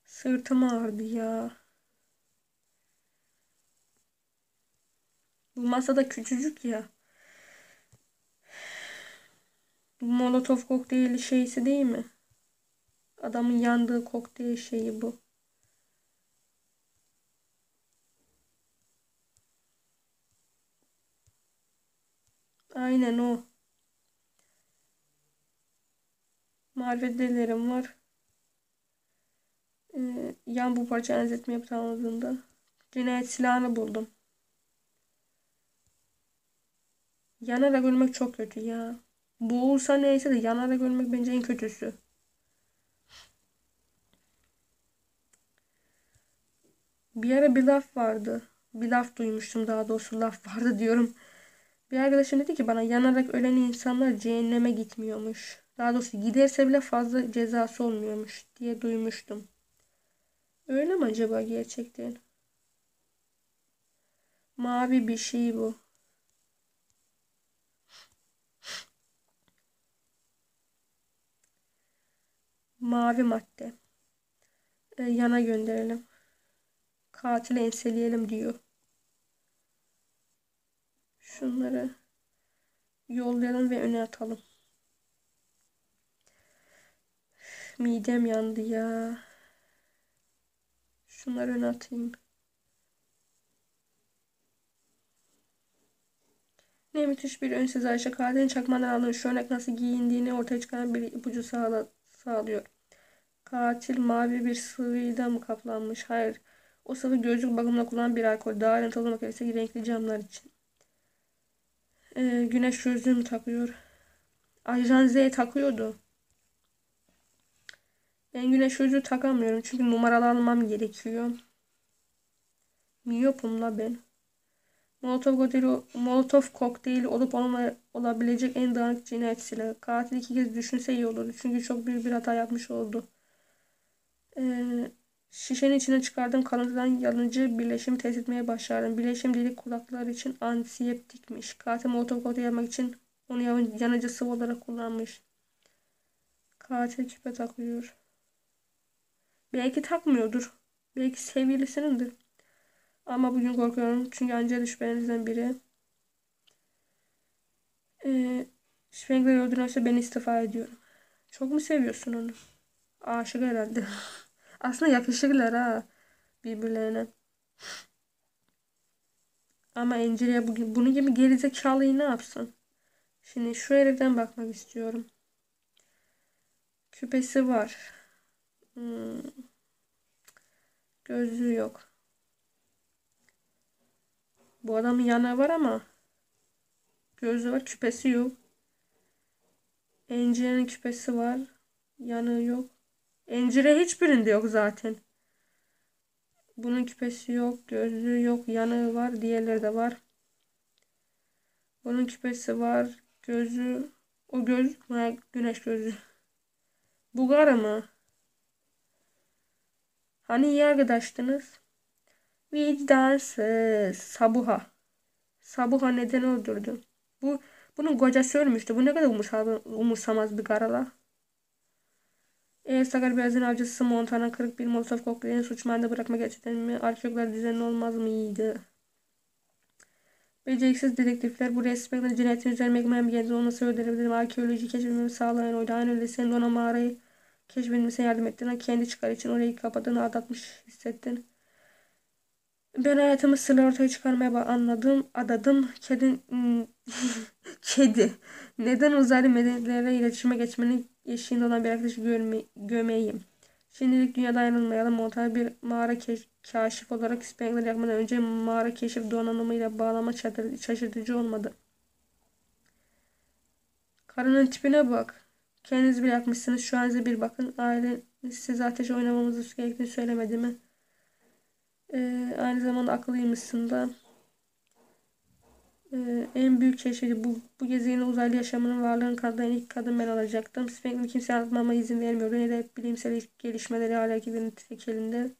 Sırtım ağrıdı ya. Bu masada küçücük ya. Bu Molotov kokteyli şeysi değil mi? Adamın yandığı kokteyl şeyi bu. Aynen o. Marvedelerim var. Yan bu parça enzetme yaptığımda cinayet silahını buldum. Yanarak ölmek çok kötü ya. Boğulsa neyse de yanarak ölmek bence en kötüsü. Bir ara bir laf vardı. Bir laf duymuştum, daha doğrusu laf vardı diyorum. Bir arkadaşım dedi ki bana, yanarak ölen insanlar cehenneme gitmiyormuş. Daha doğrusu giderse bile fazla cezası olmuyormuş diye duymuştum. Öyle mi acaba gerçekten? Mavi bir şey bu. Mavi madde. Yana gönderelim. Katili enseleyelim diyor. Şunları yollayalım ve öne atalım. Midem yandı ya. Şunları öne atayım. Ne müthiş bir ön sezi Ayşe. Katilin çakmadan aldığı şu örnek nasıl giyindiğini ortaya çıkaran bir ipucu sağlıyor. Katil mavi bir sıvıyla mı kaplanmış? Hayır. O sıvı gözlük bakımına kullanılan bir alkol. Daha ayrıntılı makinesi renkli camlar için. Güneş gözlüğümü takıyor. Ajan Z takıyordu. Ben güneş gözlüğü takamıyorum. Çünkü numaralı almam gerekiyor. Miyopumla ben. Molotov kokteyli olup olabilecek en dağınık cinayet silahı. Katil iki kez düşünse iyi olurdu. Çünkü çok büyük bir hata yapmış oldu. Şişenin içine çıkardığım kalıntıdan yanıcı bileşim test etmeye başardım. Bileşim delik kulaklar için antiseptikmiş. Katil molotov kokteyli yapmak için onu yanıcı sıvı olarak kullanmış. Katil küpe takıyor. Belki takmıyordur. Belki sevgilisinindir. Ama bugün korkuyorum. Çünkü ancak düşmanlarınızdan biri. Spengler'i öldürürse ben istifa ediyorum. Çok mu seviyorsun onu? Aşık herhalde. Aslında yakışırlar ha birbirlerine. Ama Encire'ye bugün bunun gibi gerizekalıyı ne yapsın? Şimdi şu heriften bakmak istiyorum. Küpesi var. Gözlüğü yok. Bu adamın yana var ama gözlüğü var, küpesi yok. Encire'nin küpesi var. Yanı yok. Encire hiçbirinde yok zaten. Bunun küpesi yok, gözlüğü yok, yanığı var, diğerleri de var. Bunun küpesi var, gözlüğü, o gözlük mü? Güneş gözlüğü. Bulgar mı? Hani iyi arkadaştınız? Vicdansız. Sabuha. Sabuha neden öldürdü? Bunun kocası ölmüştü. Bu ne kadar umursamaz bir karala. Sakar Beyaz'ın avcısı Montana 41 Molotov kokteylini suç mahallinde bırakma gerçekten mi? Arkeologlar düzenli olmaz mıydı? Beceriksiz dedektifler buraya Spengler cinayetin üzerine ekmeğin bir genci olması öğrenebilirim. Arkeoloji keşfedilmemi sağlayan oydu. Aynı öyle senin de ona mağarayı keşfedilmesine yardım ettiğine kendi çıkar için orayı kapadığını aldatmış hissettin. Ben hayatımı sırla ortaya çıkarmaya adadım. Kedi neden uzaylı medeniyetlere iletişime geçmenin eşiğinde olan bir arkadaşı gömeyim. Şimdilik dünyada ayrılmayalım. Molotov bir mağara kaşif olarak Spengler yakmadan önce mağara keşif donanımıyla bağlama şaşırtıcı olmadı. Karının tipine bak. Kendiniz bile yakmışsınız. Şu an size bir bakın. Aileniz size ateşe oynamamızı gerektiğini söylemedi mi? Aynı zamanda akıllıymışsın da. En büyük keşfiydi. Bu gezegende uzaylı yaşamının varlığını kanıtlayan ilk kadın ben olacaktım. Spengler kimseye anlatmama izin vermiyordu. Ne de bilimsel gelişmeleri hala ki benim tek elimde.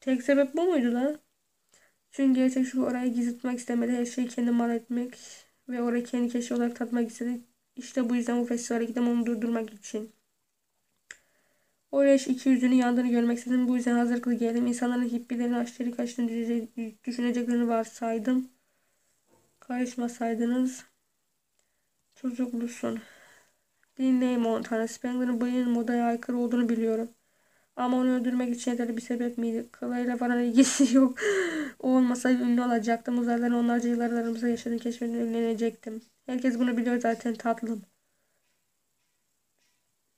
Tek sebep bu muydu lan? Çünkü gerçek şu, orayı gizli tutmak istemedi. Her şeyi kendi mal etmek ve orayı kendi keşfi olarak tatmak istedi. İşte bu yüzden bu festivale gittim, onu durdurmak için. Oraya iki yüzünün yandığını görmek istedim. Bu yüzden hazırlıklı geldim. İnsanların hippilerin açları kaçtığını düşüneceklerini varsaydım. Karışmasaydınız. Çocuklusun. Dinleyim onu Tanrı. Spengler'ın bıyığının modaya aykırı olduğunu biliyorum. Ama onu öldürmek için yeterli bir sebep miydi? Kılayla falan ilgisi yok. O olmasa ünlü olacaktım. Uzaylıların onlarca yıllarımızda yaşadığını keşfedip ünlenecektim. Herkes bunu biliyor zaten tatlım.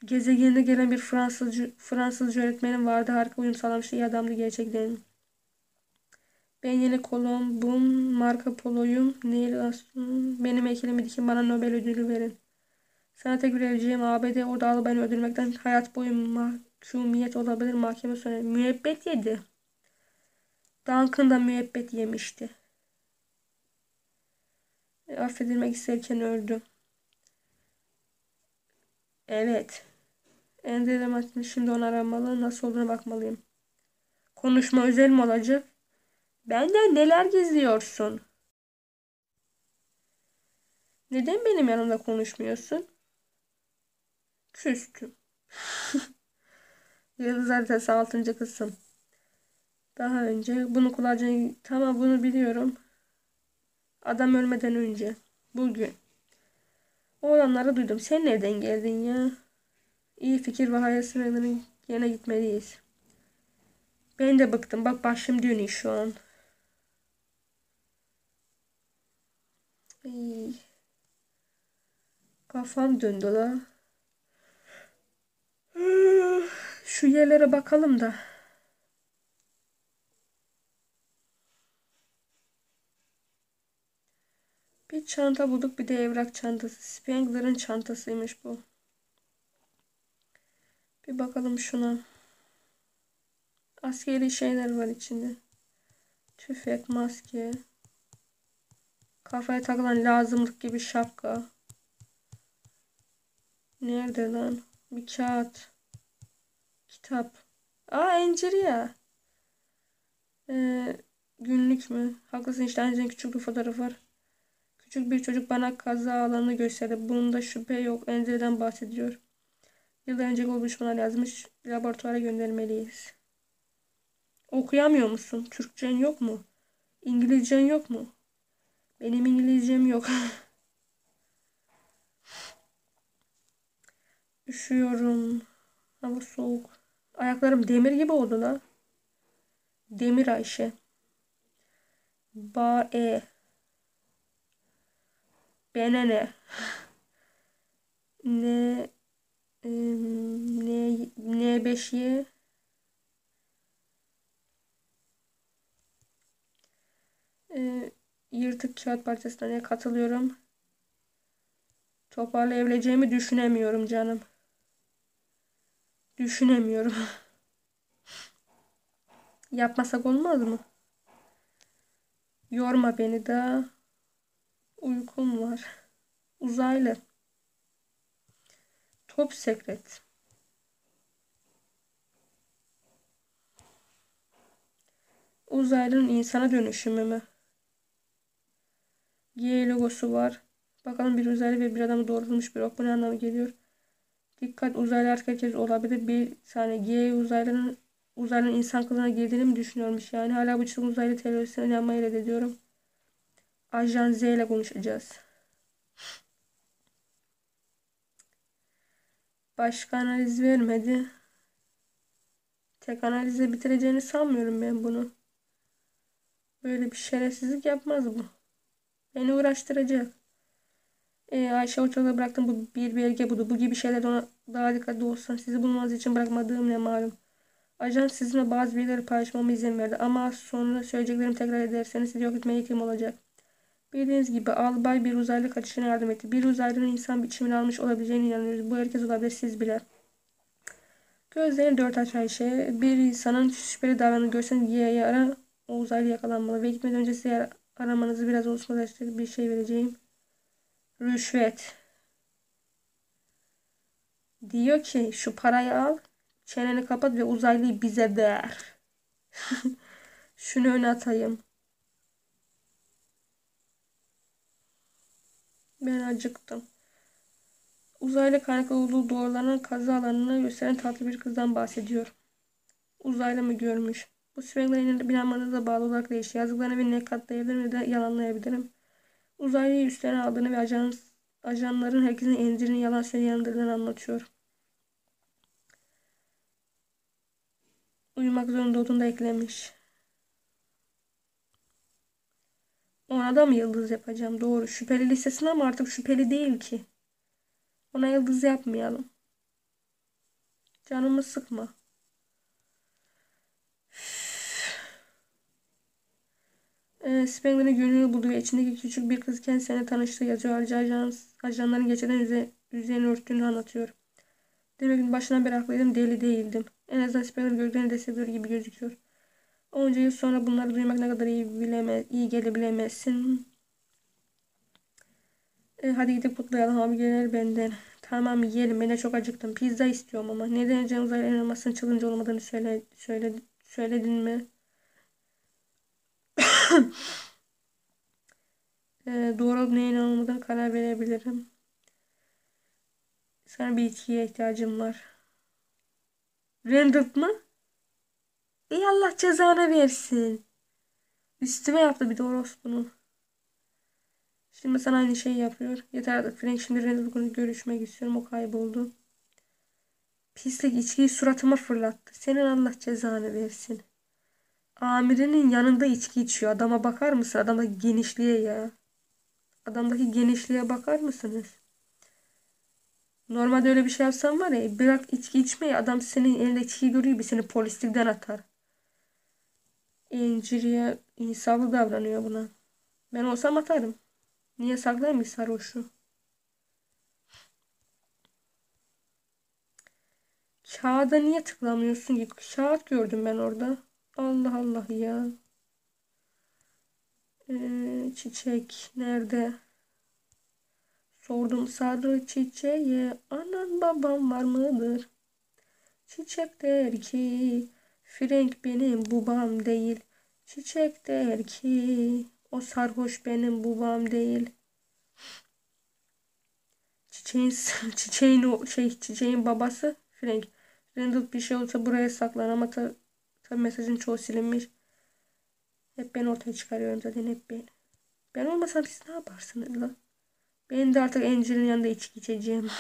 Gezegenine gelen bir Fransızca öğretmenim vardı. Harika uyum sağlamıştı. İyi adamdı gerçekten. Ben yeni Kolombum, Marco Polo'yum. Benim heykelimi dikin, bana Nobel ödülü verin. Sana tekrar edeceğim ABD orada alıp beni öldürmekten hayat boyu mahkumiyet olabilir. Mahkeme sonra müebbet yedi. Duncan da müebbet yemişti. Affedilmek isterken öldü. Evet. Ender'e şimdi onu aramalı. Nasıl olduğuna bakmalıyım. Konuşma özel mi olacak? Benden neler gizliyorsun? Neden benim yanımda konuşmuyorsun? Küstüm. Yıldız haritası 6. kısım. Daha önce bunu kullanacağını... Tamam, bunu biliyorum. Adam ölmeden önce. Bugün. O olanları duydum. Sen nereden geldin ya? İyi fikir ve hayal sınırlarının yerine gitmeliyiz. Ben de bıktım. Bak başım dönüyor şu an. Ay. Kafam döndü la. Şu yerlere bakalım da. Bir çanta bulduk, bir de evrak çantası. Spengler'ın çantasıymış bu. Bir bakalım şuna. Askeri şeyler var içinde. Tüfek, maske. Kafaya takılan lazımlık gibi şapka. Nerede lan? Bir kağıt. Kitap. Aa, Encirenin. Günlük mü? Haklısın işte, Encirenin'in küçük bir fotoğrafı var. Küçük bir çocuk bana kaza alanını gösterdi. Bunda şüphe yok. Enzire'den bahsediyor. Yıllar önceki o buluşmalar yazmış. Laboratuvara göndermeliyiz. Okuyamıyor musun? Türkçen yok mu? İngilizcen yok mu? Benim İngilizcem yok. Üşüyorum. Hava soğuk. Ayaklarım demir gibi oldu la. Demir Ayşe. Ba-e. Bana ne? Ne beşi? Yırtık kağıt parçasına katılıyorum. Toparlayabileceğimi düşünemiyorum canım. Düşünemiyorum. Yapmasak olmaz mı? Yorma beni daha. Uykum var. Uzaylı. Top sekret. Uzaylının insana dönüşümü mü? G logosu var. Bakalım, bir uzaylı ve bir adamı doğrultulmuş bir ok. Bu ne anlamı geliyor? Dikkat, uzaylı artık herkes olabilir. Bir saniye. G uzaylının insan kılığına girdiğini mi düşünüyormuş yani? Hala bu çılgın uzaylı teorisine inanmayı reddediyorum. Ajan Z ile konuşacağız. Başka analiz vermedi. Tek analizle bitireceğini sanmıyorum ben bunu. Böyle bir şerefsizlik yapmaz bu. Beni uğraştıracak. Ayşe Hoca'da bıraktım bu bir belge budur. Bu gibi şeylere ona daha dikkatli olsun. Sizi bulmanız için bırakmadığım ne malum. Ajan sizinle bazı bilgileri paylaşmama izin verdi. Ama sonra söyleyeceklerimi tekrar ederseniz sizi yok etmeye yetim olacak. Bildiğiniz gibi albay bir uzaylı kaçışına yardım etti. Bir uzaylının insan biçimini almış olabileceğine inanıyoruz. Bu herkes olabilir, siz bile. Gözlerini dört aç Ayşe. Bir insanın şüpheli davranı görseniz yara o uzaylı yakalanmalı. Ve gitmeden önce size aramanızı biraz oluşmalaştırıp bir şey vereceğim. Rüşvet. Diyor ki şu parayı al, çeneni kapat ve uzaylıyı bize ver. Şunu öne atayım. Ben acıktım. Uzaylı kaynaklı olduğu doğrulanan kazı alanını gösteren tatlı bir kızdan bahsediyor. Uzaylı mı görmüş? Bu Spengler'in inanmanıza bağlı olarak değişiyor. Yazdıklarını birine katlayabilirim ya da yalanlayabilirim. Uzaylıyı üstlerine aldığını ve ajanların herkesin encirini yalan söyleyandırlarını anlatıyor. Uyumak zorunda olduğunu da eklemiş. Ona da mı yıldız yapacağım? Doğru. Şüpheli listesine ama artık şüpheli değil ki. Ona yıldız yapmayalım. Canımı sıkma. Spengler'in gönlünü buldu ve içindeki küçük bir kız kendisine tanıştığı yazıyor. Ayrıca ajanların geçeden üzerine örttüğünü anlatıyor. Demek ki başından beri haklıydım, deli değildim. En azından Spengler gördüğünü de seviyor gibi gözüküyor. Onca yıl sonra bunları duymak ne kadar iyi gelebilemezsin. Hadi gidip kutlayalım abi, gelir benden. Tamam yiyelim, ben de çok acıktım. Pizza istiyorum ama. Neden can uzaylı elmasının çalınca olmadığını söyledin mi? Doğru olup neye inanılmadığını karar verebilirim. Sana bir içkiye ihtiyacım var. Randolph mı? İyi, Allah cezanı versin. Üstüme yaptı bir de orospunu. Şimdi sana aynı şeyi yapıyor. Yeter artık Frank, şimdi Randolph'la görüşmek istiyorum. O kayboldu. Pislik içkiyi suratıma fırlattı. Senin Allah cezanı versin. Amirinin yanında içki içiyor. Adama bakar mısın? Adamdaki genişliğe ya. Adamdaki genişliğe bakar mısınız? Normalde öyle bir şey yapsan var ya, bırak içki içmeyi, adam senin elinde içki görüyor, bir seni polislikten atar. Enciriye insaflı davranıyor buna. Ben olsam atarım. Niye saklayayım ki sarhoşu? Kağıda niye tıklamıyorsun ki? Kağıt gördüm ben orada. Allah Allah ya. Çiçek nerede? Sordum sarı çiçeğe, anan babam var mıdır? Çiçek der ki, Frank benim babam değil. Çiçek der ki, o sarhoş benim babam değil. Çiçeğin babası Frank. Randolph bir şey olsa buraya saklan ama tabi mesajın çoğu silinmiş. Hep ben ortaya çıkarıyorum zaten, hep ben. Ben olmasam siz ne yaparsınız lan? Ben de artık Encirenin yanında içki içeceğim.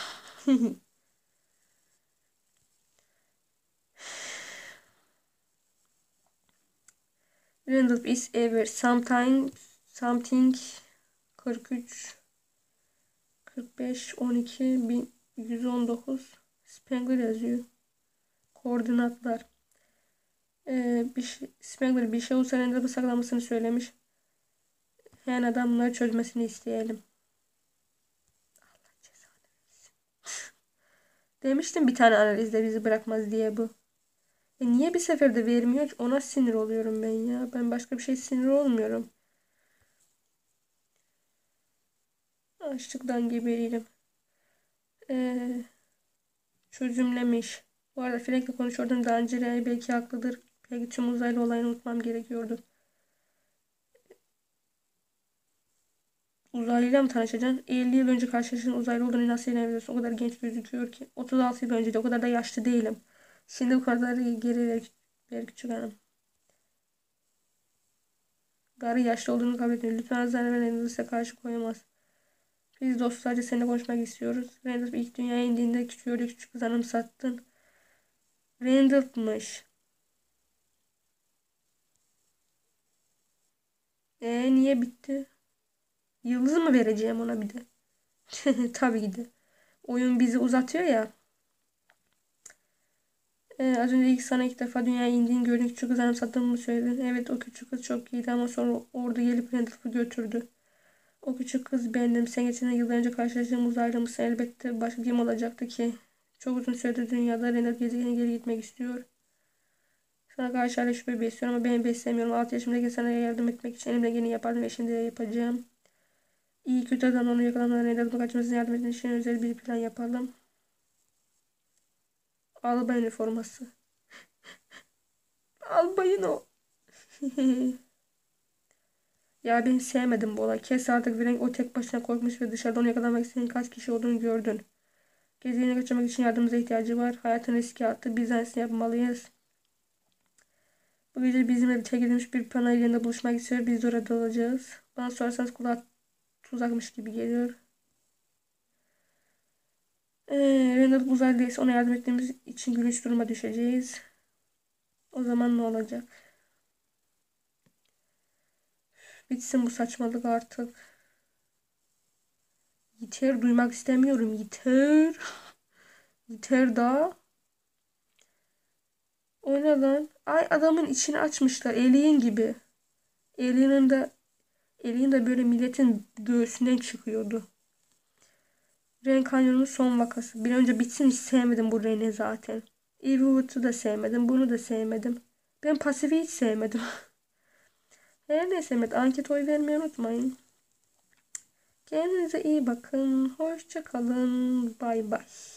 Randolph is ever something 43 45 12 119 Spengler yazıyor. Koordinatlar. Spengler bir şey olsa Randolph'ı saklamasını söylemiş. Yani adam bunları çözmesini isteyelim. Demiştim bir tane analizde bizi bırakmaz diye bu. Niye bir seferde vermiyor? Ona sinir oluyorum ben ya. Ben başka bir şey sinir olmuyorum. Açlıktan geberiyim. Çözümlemiş. Bu arada Frank'le konuşuyordum. Daha önce belki haklıdır. Belki tüm uzaylı olayını unutmam gerekiyordu. Uzaylıyla mı tanışacaksın? 50 yıl önce karşılaştığın uzaylı olduğunu nasıl inanabiliyorsun? O kadar genç gözüküyor ki. 36 yıl önce de o kadar da yaşlı değilim. Şimdi bu kadar geri ver küçük hanım. Garı yaşlı olduğunu kabul etmiyor. Lütfen Zarver'in size karşı koyamaz. Biz dost sadece seninle konuşmak istiyoruz. Randolph ilk dünyaya indiğinde küçük kız hanım sattın. Randolph'mış. Niye bitti? Yıldız mı vereceğim ona bir de? Tabii ki de. Oyun bizi uzatıyor ya. Az önce ilk defa dünyaya indiğin gördüğün küçük kızı anımsattığımı mı söyledin? Evet, o küçük kız çok iyiydi ama sonra orada gelip Randolph'u götürdü. O küçük kız bendim. Sen geçen yıllar önce karşılaştığım uzaylı mısın? Elbette, başka kim olacaktı ki? Çok uzun süredir dünyada Randolph gezegene geri gitmek istiyor. Sana karşı hala şüphe besliyor ama ben beslemiyorum. 6 yaşımdaki sana yardım etmek için elimle geleni yapardım ve şimdi de yapacağım. İyi kötü adam onu yakalamana Randolph'u kaçmasına yardım etmek için özel bir plan yapalım. Albay üniforması. Albayın o. Ya ben sevmedim bu olay. Kes artık Frank, o tek başına korkmuş ve dışarıda onu yakalamak isteyen kaç kişi olduğunu gördün. Gezegene kaçmak için yardımımıza ihtiyacı var. Hayatını riske attı. Biz aynısını yapmalıyız. Bu gece bizimle çekilmiş bir plana yerinde buluşmak istiyor. Biz de orada olacağız. Bana sorarsanız kulağa tuzakmış gibi geliyor. Randolph uzaydaysa ona yardım ettiğimiz için gülünç duruma düşeceğiz. O zaman ne olacak? Bitsin bu saçmalık artık. Yeter, duymak istemiyorum. Yeter. Yeter daha. O ne lan? Ay, adamın içini açmışlar. Alien gibi. Alien de böyle milletin göğsünden çıkıyordu. Ren Kanyon'un son vakası. Bir önce bitsin, hiç sevmedim bu Ren'i zaten. Evilwood'u da sevmedim. Bunu da sevmedim. Ben Pasifik'i hiç sevmedim. Her neyse, anket oy vermeyi unutmayın. Kendinize iyi bakın. Hoşça kalın. Bay bay.